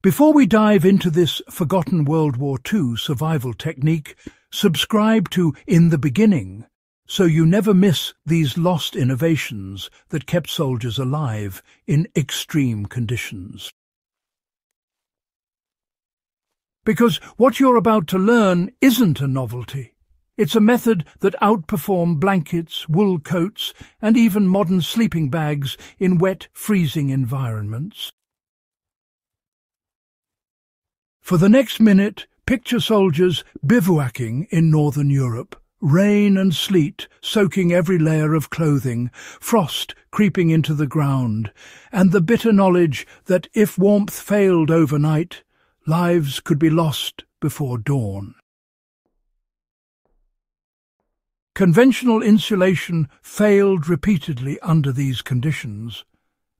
Before we dive into this forgotten World War II survival technique, subscribe to In The Beginning so you never miss these lost innovations that kept soldiers alive in extreme conditions. Because what you're about to learn isn't a novelty. It's a method that outperformed blankets, wool coats, and even modern sleeping bags in wet, freezing environments. For the next minute, picture soldiers bivouacking in northern Europe. Rain and sleet soaking every layer of clothing, frost creeping into the ground, and the bitter knowledge that if warmth failed overnight, lives could be lost before dawn. Conventional insulation failed repeatedly under these conditions,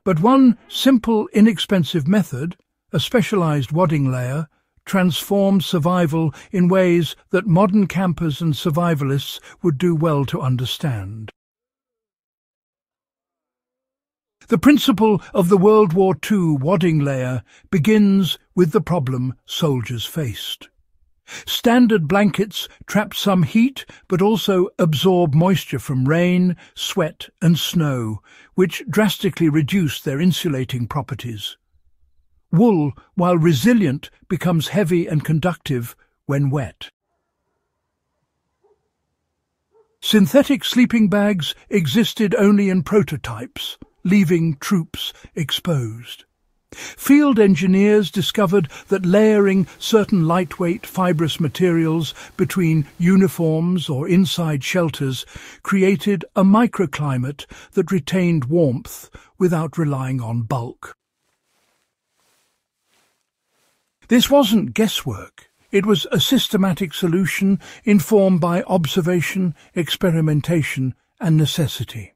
but one simple, inexpensive method, a specialized wadding layer, transformed survival in ways that modern campers and survivalists would do well to understand. The principle of the World War II wadding layer begins with the problem soldiers faced. Standard blankets trap some heat but also absorb moisture from rain, sweat and snow, which drastically reduce their insulating properties. Wool, while resilient, becomes heavy and conductive when wet. Synthetic sleeping bags existed only in prototypes, leaving troops exposed. Field engineers discovered that layering certain lightweight, fibrous materials between uniforms or inside shelters created a microclimate that retained warmth without relying on bulk. This wasn't guesswork. It was a systematic solution informed by observation, experimentation, and necessity.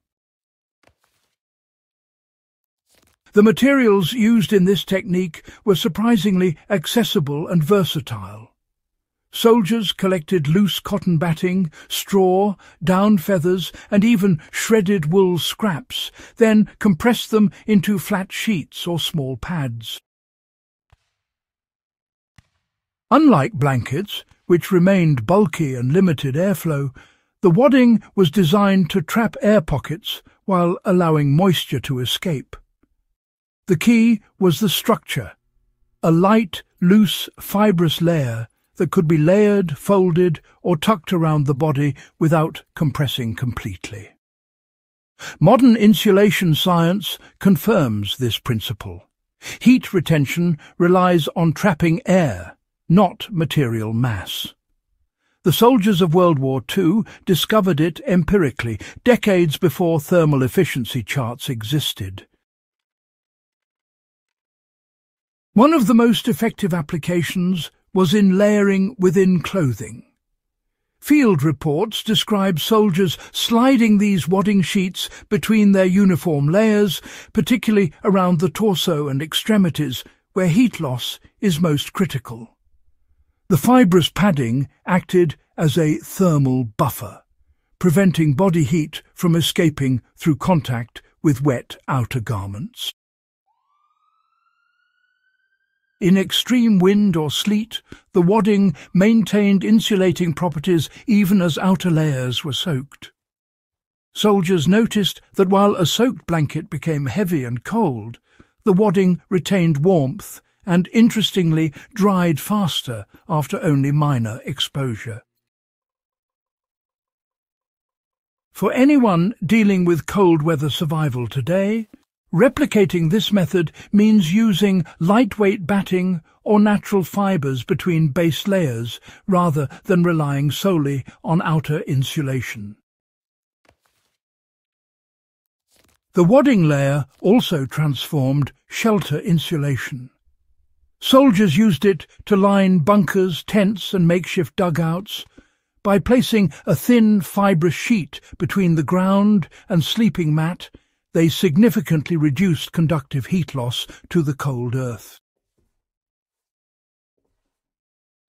The materials used in this technique were surprisingly accessible and versatile. Soldiers collected loose cotton batting, straw, down feathers, and even shredded wool scraps, then compressed them into flat sheets or small pads. Unlike blankets, which remained bulky and limited airflow, the wadding was designed to trap air pockets while allowing moisture to escape. The key was the structure, a light, loose, fibrous layer that could be layered, folded, or tucked around the body without compressing completely. Modern insulation science confirms this principle. Heat retention relies on trapping air, not material mass. The soldiers of World War II discovered it empirically, decades before thermal efficiency charts existed. One of the most effective applications was in layering within clothing. Field reports describe soldiers sliding these wadding sheets between their uniform layers, particularly around the torso and extremities, where heat loss is most critical. The fibrous padding acted as a thermal buffer, preventing body heat from escaping through contact with wet outer garments. In extreme wind or sleet, the wadding maintained insulating properties even as outer layers were soaked. Soldiers noticed that while a soaked blanket became heavy and cold, the wadding retained warmth and, interestingly, dried faster after only minor exposure. For anyone dealing with cold weather survival today, replicating this method means using lightweight batting or natural fibres between base layers rather than relying solely on outer insulation. The wadding layer also transformed shelter insulation. Soldiers used it to line bunkers, tents and makeshift dugouts by placing a thin fibrous sheet between the ground and sleeping mat. They significantly reduced conductive heat loss to the cold earth.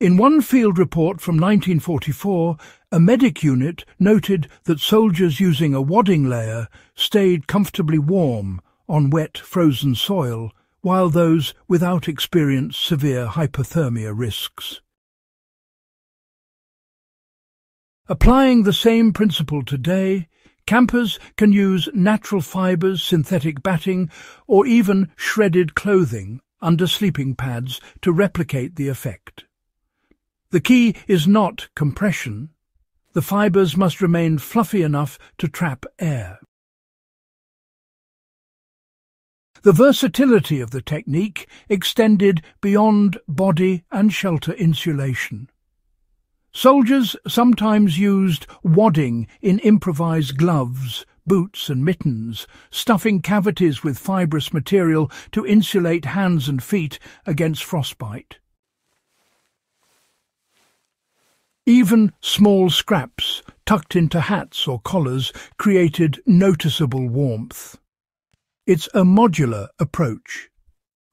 In one field report from 1944, a medic unit noted that soldiers using a wadding layer stayed comfortably warm on wet, frozen soil while those without experience severe hypothermia risks. Applying the same principle today, campers can use natural fibres, synthetic batting, or even shredded clothing under sleeping pads to replicate the effect. The key is not compression. The fibres must remain fluffy enough to trap air. The versatility of the technique extended beyond body and shelter insulation. Soldiers sometimes used wadding in improvised gloves, boots and mittens, stuffing cavities with fibrous material to insulate hands and feet against frostbite. Even small scraps tucked into hats or collars created noticeable warmth. It's a modular approach.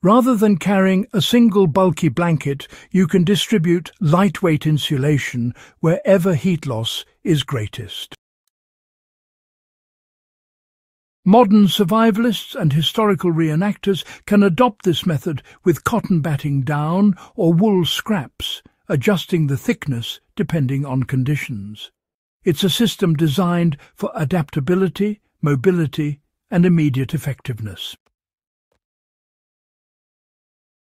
Rather than carrying a single bulky blanket, you can distribute lightweight insulation wherever heat loss is greatest. Modern survivalists and historical reenactors can adopt this method with cotton batting down or wool scraps, adjusting the thickness depending on conditions. It's a system designed for adaptability, mobility, and immediate effectiveness.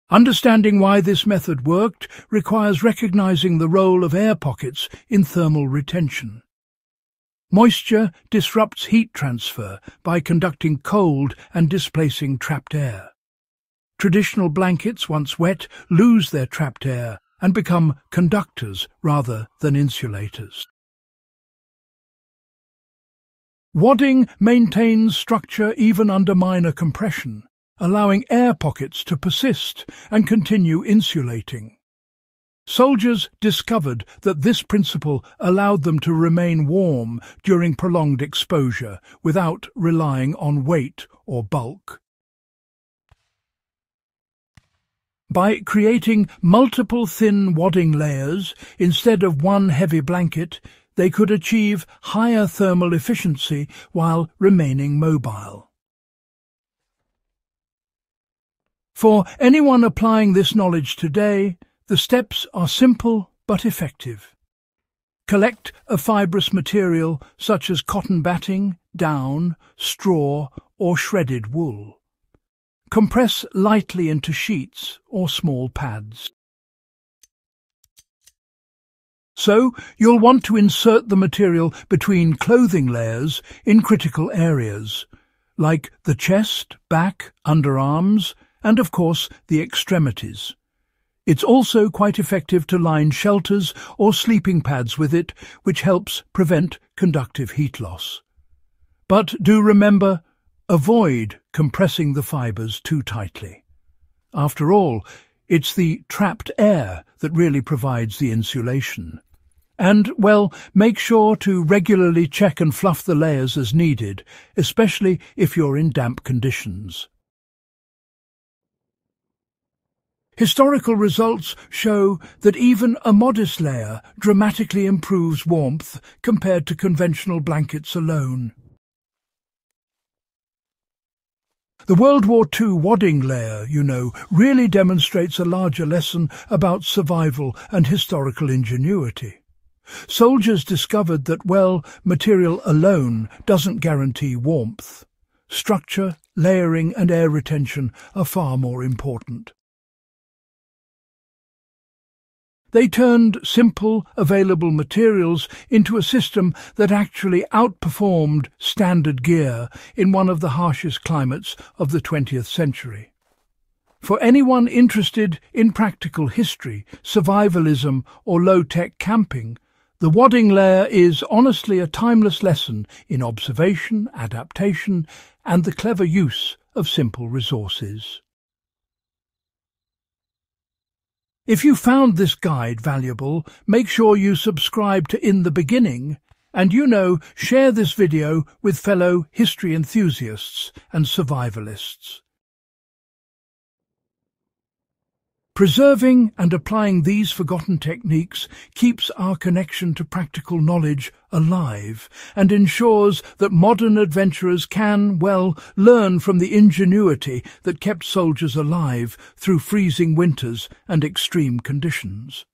Understanding why this method worked requires recognizing the role of air pockets in thermal retention. Moisture disrupts heat transfer by conducting cold and displacing trapped air. Traditional blankets, once wet, lose their trapped air and become conductors rather than insulators. Wadding maintains structure even under minor compression, allowing air pockets to persist and continue insulating. Soldiers discovered that this principle allowed them to remain warm during prolonged exposure without relying on weight or bulk. By creating multiple thin wadding layers instead of one heavy blanket, they could achieve higher thermal efficiency while remaining mobile. For anyone applying this knowledge today, the steps are simple but effective. Collect a fibrous material such as cotton batting, down, straw or shredded wool. Compress lightly into sheets or small pads. So, you'll want to insert the material between clothing layers in critical areas, like the chest, back, underarms, and, of course, the extremities. It's also quite effective to line shelters or sleeping pads with it, which helps prevent conductive heat loss. But do remember, avoid compressing the fibres too tightly. After all, it's the trapped air that really provides the insulation. And, well, make sure to regularly check and fluff the layers as needed, especially if you're in damp conditions. Historical results show that even a modest layer dramatically improves warmth compared to conventional blankets alone. The World War II wadding layer, you know, really demonstrates a larger lesson about survival and historical ingenuity. Soldiers discovered that, well, material alone doesn't guarantee warmth. Structure, layering and air retention are far more important. They turned simple, available materials into a system that actually outperformed standard gear in one of the harshest climates of the 20th century. For anyone interested in practical history, survivalism or low-tech camping, the wadding layer is honestly a timeless lesson in observation, adaptation, and the clever use of simple resources. If you found this guide valuable, make sure you subscribe to In the Beginning and, you know, share this video with fellow history enthusiasts and survivalists. Preserving and applying these forgotten techniques keeps our connection to practical knowledge alive and ensures that modern adventurers can, well, learn from the ingenuity that kept soldiers alive through freezing winters and extreme conditions.